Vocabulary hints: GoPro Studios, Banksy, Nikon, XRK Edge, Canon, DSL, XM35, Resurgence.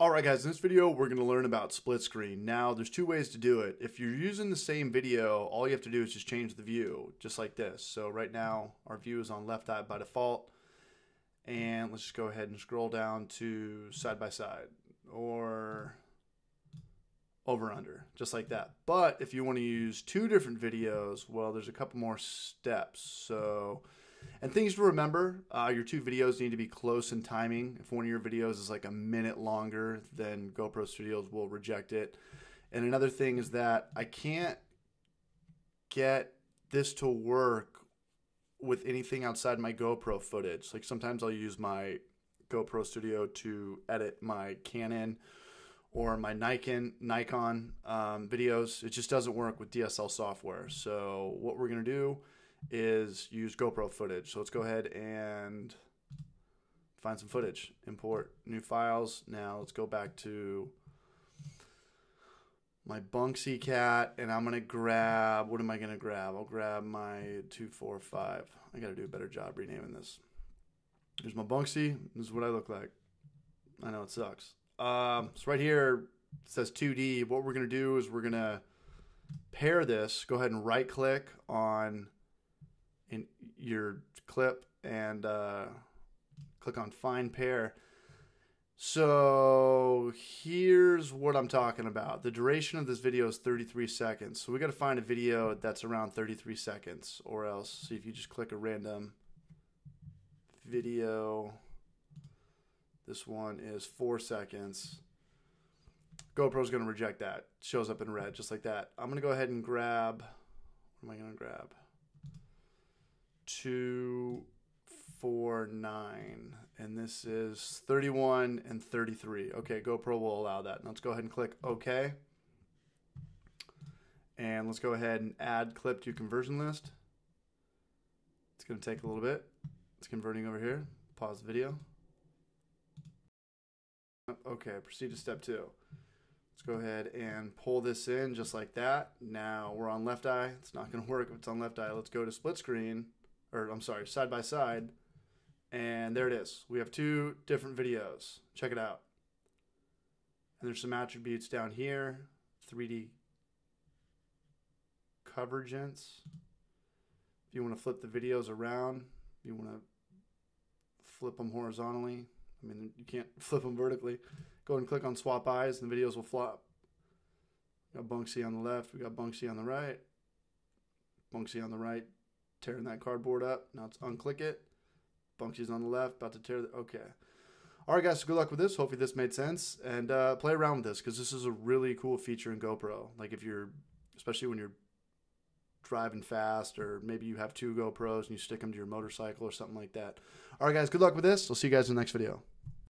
Alright guys, in this video we're going to learn about split screen. Now there's two ways to do it. If you're using the same video, all you have to do is just change the view, just like this. So right now our view is on left eye by default, and let's just go ahead and scroll down to side by side or over under, just like that. But if you want to use two different videos, well, there's a couple more steps. So, and things to remember, your two videos need to be close in timing. If one of your videos is like a minute longer, then GoPro Studios will reject it. And another thing is that I can't get this to work with anything outside my GoPro footage. Like sometimes I'll use my GoPro Studio to edit my Canon or my Nikon videos. It just doesn't work with DSL software. So what we're going to do is use GoPro footage. So let's go ahead and find some footage, import new files. Now let's go back to my Banksy cat, and I'm gonna grab, what am I gonna grab? I'll grab my 245. I gotta do a better job renaming this. Here's my Banksy, this is what I look like. I know it sucks. So right here, it says 2D. What we're gonna do is we're gonna pair this, go ahead and right click on in your clip and click on find pair. So here's what I'm talking about. The duration of this video is 33 seconds. So we got to find a video that's around 33 seconds or else. So if you just click a random video, this one is 4 seconds. GoPro's going to reject that. It shows up in red just like that. I'm going to go ahead and grab, what am I going to grab? 249, and this is 31 and 33. Okay, GoPro will allow that. Now let's go ahead and click OK, and let's go ahead and add clip to conversion list. It's going to take a little bit. It's converting over here. Pause the video. Okay, proceed to step 2. Let's go ahead and pull this in just like that. Now we're on left eye. It's not going to work if it's on left eye. Let's go to split screen. Or I'm sorry, side by side, and there it is. We have two different videos. Check it out. And there's some attributes down here, 3D convergence. If you want to flip the videos around, if you want to flip them horizontally. I mean, you can't flip them vertically. Go ahead and click on swap eyes, and the videos will flop. We got Banksy on the left. We got Banksy on the right. Banksy on the right. Tearing that cardboard up. Now let's unclick it. Banksy's on the left, about to tear the, okay. All right guys, so good luck with this. Hopefully this made sense, and play around with this because this is a really cool feature in GoPro. Like if you're, especially when you're driving fast, or maybe you have two GoPros and you stick them to your motorcycle or something like that. All right guys, good luck with this. I'll see you guys in the next video.